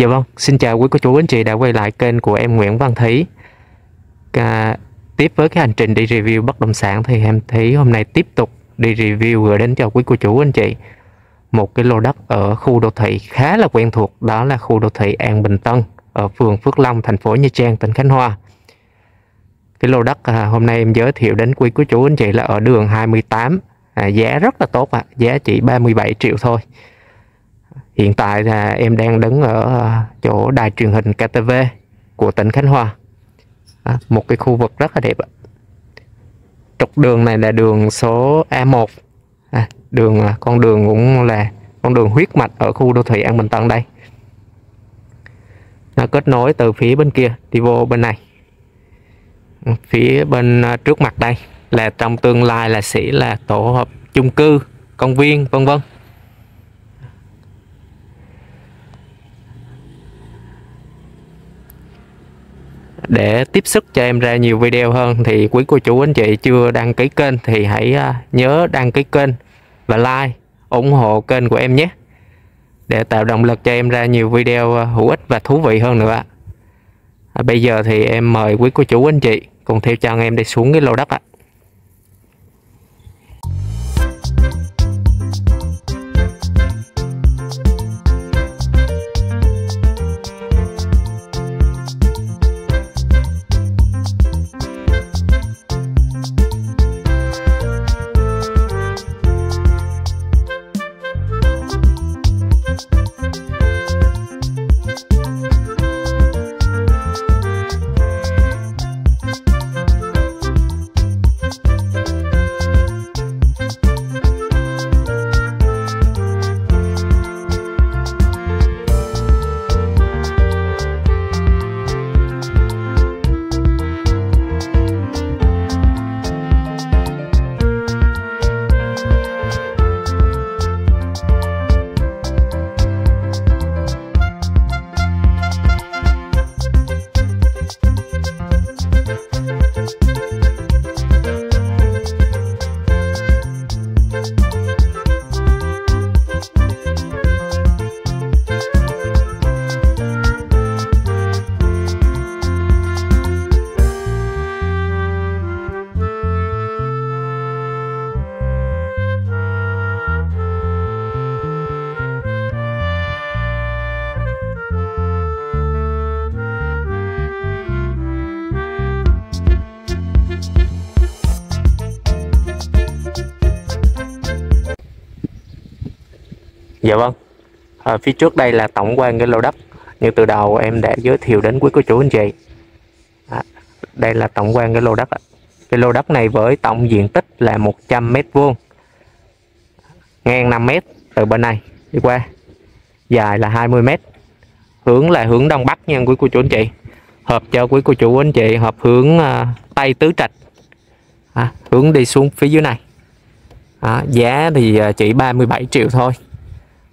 Dạ vâng, xin chào quý cô chú anh chị đã quay lại kênh của em Nguyễn Văn Thí. Tiếp với cái hành trình đi review bất động sản thì em Thí hôm nay tiếp tục đi review gửi đến cho quý cô chú anh chị một cái lô đất ở khu đô thị khá là quen thuộc, đó là khu đô thị An Bình Tân ở phường Phước Long, thành phố Nha Trang, tỉnh Khánh Hòa. Cái lô đất hôm nay em giới thiệu đến quý cô chú anh chị là ở đường 28, giá rất là tốt, giá chỉ 37 triệu thôi. Hiện tại là em đang đứng ở chỗ đài truyền hình KTV của tỉnh Khánh Hòa. Một cái khu vực rất là đẹp. Trục đường này là đường số A1. Con đường cũng là con đường huyết mạch ở khu đô thị An Bình Tân đây. Nó kết nối từ phía bên kia đi vô bên này. Phía bên trước mặt đây là trong tương lai là sẽ là tổ hợp chung cư, công viên vân vân. Để tiếp sức cho em ra nhiều video hơn thì quý cô chú anh chị chưa đăng ký kênh thì hãy nhớ đăng ký kênh và like, ủng hộ kênh của em nhé, để tạo động lực cho em ra nhiều video hữu ích và thú vị hơn nữa. Bây giờ thì em mời quý cô chú anh chị cùng theo chân em đi xuống cái lô đất ạ. Dạ vâng, phía trước đây là tổng quan cái lô đất như từ đầu em đã giới thiệu đến quý cô chú anh chị. Đây là tổng quan cái lô đất. Cái lô đất này với tổng diện tích là 100 m², ngang 5 m từ bên này đi qua, dài là 20 m, hướng là hướng đông bắc nha quý cô chú anh chị, hợp cho quý cô chú anh chị hợp hướng tây tứ trạch, hướng đi xuống phía dưới này. Giá thì chỉ 37 triệu thôi,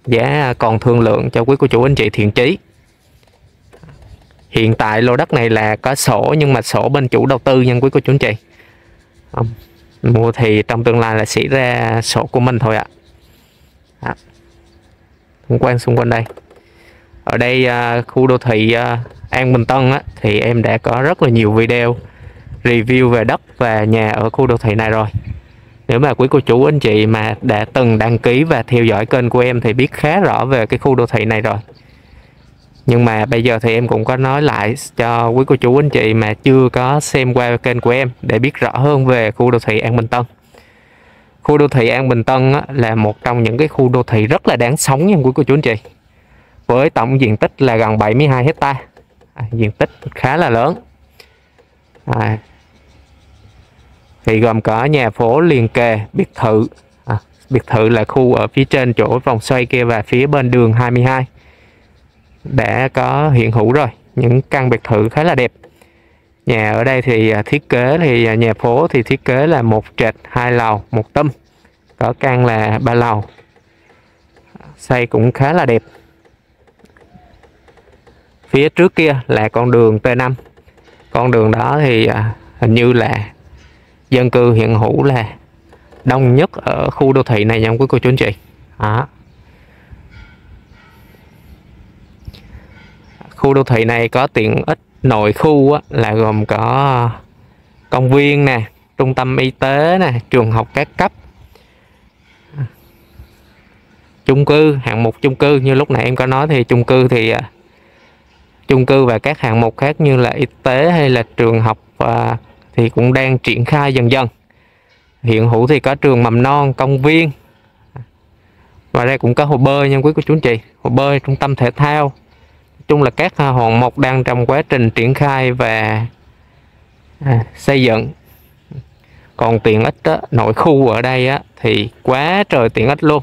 giá còn thương lượng cho quý cô chú anh chị thiện chí. Hiện tại lô đất này là có sổ, nhưng mà sổ bên chủ đầu tư nha quý cô chú anh chị. Mua thì trong tương lai là sẽ ra sổ của mình thôi ạ. Xung quanh đây, ở đây khu đô thị An Bình Tân thì em đã có rất là nhiều video review về đất và nhà ở khu đô thị này rồi. Nếu mà quý cô chú anh chị mà đã từng đăng ký và theo dõi kênh của em thì biết khá rõ về cái khu đô thị này rồi. Nhưng mà bây giờ thì em cũng có nói lại cho quý cô chú anh chị mà chưa có xem qua kênh của em để biết rõ hơn về khu đô thị An Bình Tân. Khu đô thị An Bình Tân là một trong những cái khu đô thị rất là đáng sống nha quý cô chú anh chị. Với tổng diện tích là gần 72 hectare, diện tích khá là lớn. Thì gồm có nhà phố liền kề, biệt thự. Biệt thự là khu ở phía trên chỗ vòng xoay kia và phía bên đường 22 đã có hiện hữu rồi, những căn biệt thự khá là đẹp. Nhà ở đây thì thiết kế, thì nhà phố thì thiết kế là 1 trệt 2 lầu 1 tum, có căn là 3 lầu, xây cũng khá là đẹp. Phía trước kia là con đường T5, con đường đó thì hình như là dân cư hiện hữu là đông nhất ở khu đô thị này nha quý cô chú anh chị. khu đô thị này có tiện ích nội khu á, là gồm có công viên nè, trung tâm y tế nè, trường học các cấp, chung cư, hạng mục chung cư như lúc nãy em có nói thì chung cư và các hạng mục khác như là y tế hay là trường học thì cũng đang triển khai dần dần. Hiện hữu thì có trường mầm non, công viên, và đây cũng có hồ bơi nha quý cô chú anh chị, hồ bơi, trung tâm thể thao. Nói chung là các hạng mục đang trong quá trình triển khai và xây dựng. Còn tiện ích đó, nội khu ở đây á, thì quá trời tiện ích luôn.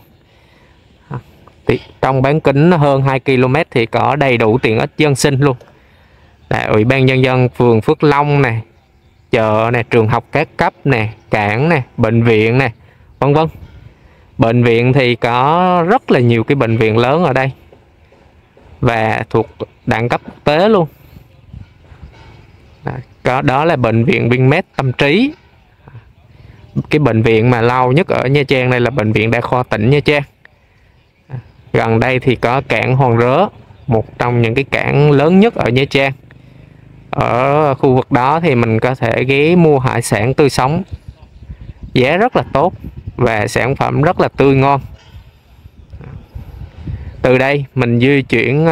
Trong bán kính hơn 2 km thì có đầy đủ tiện ích dân sinh luôn. Là Ủy ban Nhân dân phường Phước Long này, chợ này, trường học các cấp này, cảng này, bệnh viện này, vân vân. Bệnh viện thì có rất là nhiều cái bệnh viện lớn ở đây và thuộc đẳng cấp quốc tế luôn. Đó là bệnh viện Vinmec Tâm Trí. Cái bệnh viện mà lâu nhất ở Nha Trang đây là bệnh viện đa khoa tỉnh Nha Trang. Gần đây thì có cảng Hoàng Rớ, một trong những cái cảng lớn nhất ở Nha Trang. Ở khu vực đó thì mình có thể ghé mua hải sản tươi sống, giá rất là tốt và sản phẩm rất là tươi ngon. Từ đây mình di chuyển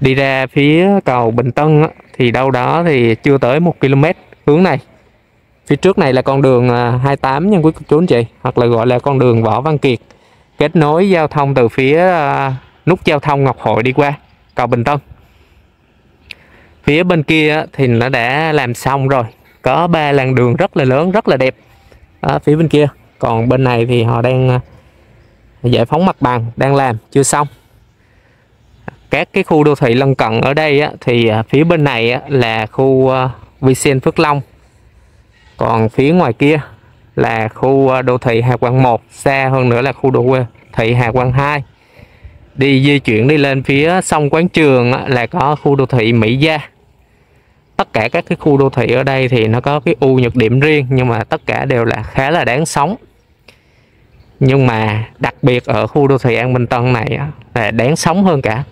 đi ra phía cầu Bình Tân thì đâu đó thì chưa tới 1 km hướng này. Phía trước này là con đường 28 nha quý chú anh chị, hoặc là gọi là con đường Võ Văn Kiệt, kết nối giao thông từ phía nút giao thông Ngọc Hội đi qua cầu Bình Tân. Phía bên kia thì nó đã làm xong rồi, có 3 làn đường rất là lớn, rất là đẹp ở phía bên kia. Còn bên này thì họ đang giải phóng mặt bằng, đang làm chưa xong. Các cái khu đô thị lân cận ở đây thì phía bên này là khu VCN Phước Long, còn phía ngoài kia là khu đô thị Hà Quang 1, xa hơn nữa là khu đô thị Hà Quang 2. Đi di chuyển đi lên phía sông Quán Trương là có khu đô thị Mỹ Gia. Tất cả các cái khu đô thị ở đây thì nó có cái ưu nhược điểm riêng, nhưng mà tất cả đều là khá là đáng sống. Nhưng mà đặc biệt ở khu đô thị An Bình Tân này là đáng sống hơn cả.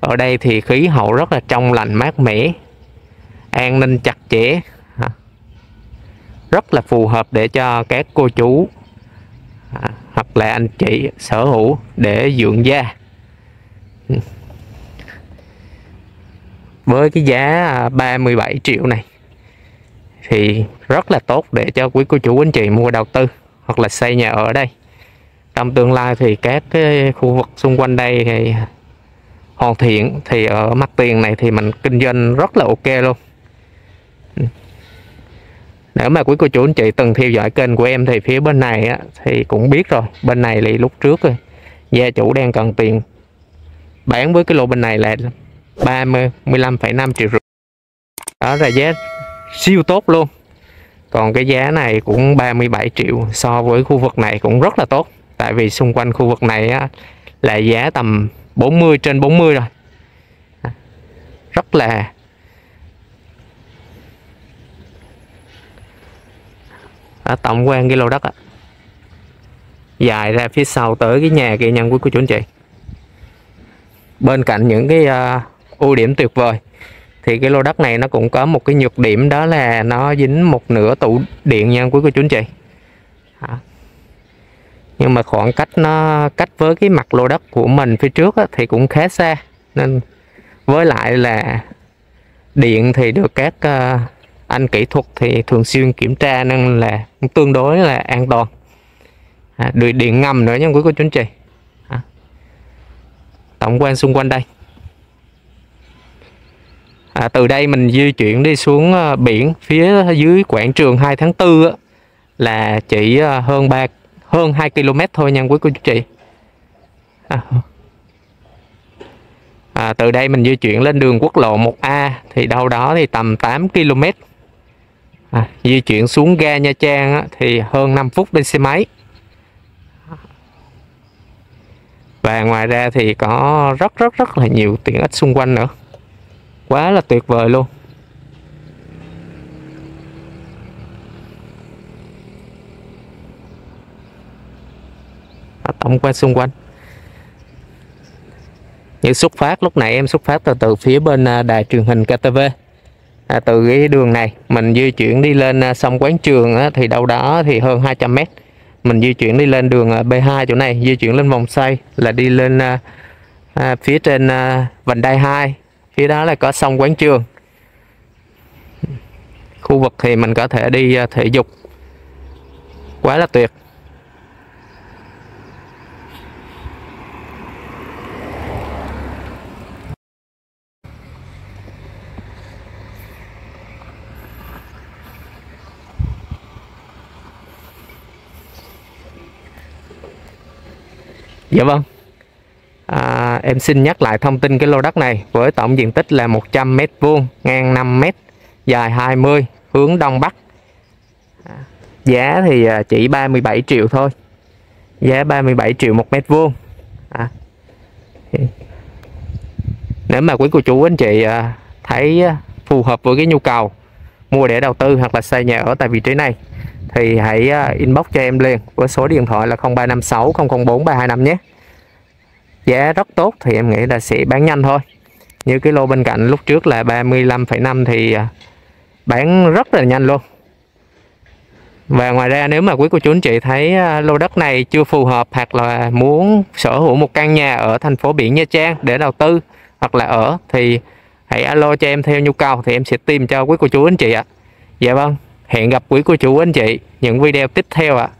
Ở đây thì khí hậu rất là trong lành mát mẻ, an ninh chặt chẽ, rất là phù hợp để cho các cô chú hoặc là anh chị sở hữu để dưỡng da. Với cái giá 37 triệu này thì rất là tốt để cho quý cô chú anh chị mua đầu tư hoặc là xây nhà ở đây. Trong tương lai thì các cái khu vực xung quanh đây thì hoàn thiện, thì ở mặt tiền này thì mình kinh doanh rất là ok luôn. Nếu mà quý cô chú anh chị từng theo dõi kênh của em thì phía bên này thì cũng biết rồi. Bên này thì lúc trước gia chủ đang cần tiền bán với cái lô bên này là 35,5 triệu rưỡi. Đó là giá siêu tốt luôn. Còn cái giá này cũng 37 triệu so với khu vực này cũng rất là tốt. Tại vì xung quanh khu vực này là giá tầm 40 trên 40 rồi. Rất là tổng quan cái lô đất dài ra phía sau tới cái nhà kia nhân quý cô chú anh chị. Bên cạnh những cái ưu điểm tuyệt vời thì cái lô đất này nó cũng có một cái nhược điểm, đó là nó dính một nửa tủ điện nha quý cô chú anh chị. Nhưng mà khoảng cách nó cách với cái mặt lô đất của mình phía trước thì cũng khá xa, nên với lại là điện thì được các anh kỹ thuật thì thường xuyên kiểm tra nên là tương đối là an toàn. Được điện ngầm nữa nha quý cô chú anh chị. Tổng quan xung quanh đây. Từ đây mình di chuyển đi xuống biển, phía dưới quảng trường 2 tháng 4 là chỉ hơn 2 km thôi nha quý cô chú chị. Từ đây mình di chuyển lên đường quốc lộ 1A thì đâu đó thì tầm 8 km. Di chuyển xuống ga Nha Trang thì hơn 5 phút đi xe máy. Và ngoài ra thì có rất là nhiều tiện ích xung quanh nữa. Quá là tuyệt vời luôn. Tổng quan xung quanh. Như xuất phát lúc nãy em xuất phát từ phía bên đài truyền hình KTV. Từ cái đường này mình di chuyển đi lên sông Quán Trương thì đâu đó thì hơn 200 m. Mình di chuyển đi lên đường B2 chỗ này, di chuyển lên vòng xoay là đi lên phía trên vành đai 2. Phía đó là có sông Quán Trương. Khu vực thì mình có thể đi thể dục. Quá là tuyệt. Dạ vâng, em xin nhắc lại thông tin cái lô đất này với tổng diện tích là 100 m², ngang 5 m, dài 20, hướng Đông Bắc. Giá thì chỉ 37 triệu thôi. Giá 37 triệu 1 m². Nếu mà quý cô chú anh chị thấy phù hợp với cái nhu cầu mua để đầu tư hoặc là xây nhà ở tại vị trí này thì hãy inbox cho em liền với số điện thoại là 0356 004 325 nhé. Giá rất tốt thì em nghĩ là sẽ bán nhanh thôi. Như cái lô bên cạnh lúc trước là 35,5 thì bán rất là nhanh luôn. Và ngoài ra nếu mà quý cô chú anh chị thấy lô đất này chưa phù hợp hoặc là muốn sở hữu một căn nhà ở thành phố biển Nha Trang để đầu tư hoặc là ở thì hãy alo cho em theo nhu cầu thì em sẽ tìm cho quý cô chú anh chị ạ. Dạ vâng, hẹn gặp quý cô chú anh chị những video tiếp theo ạ.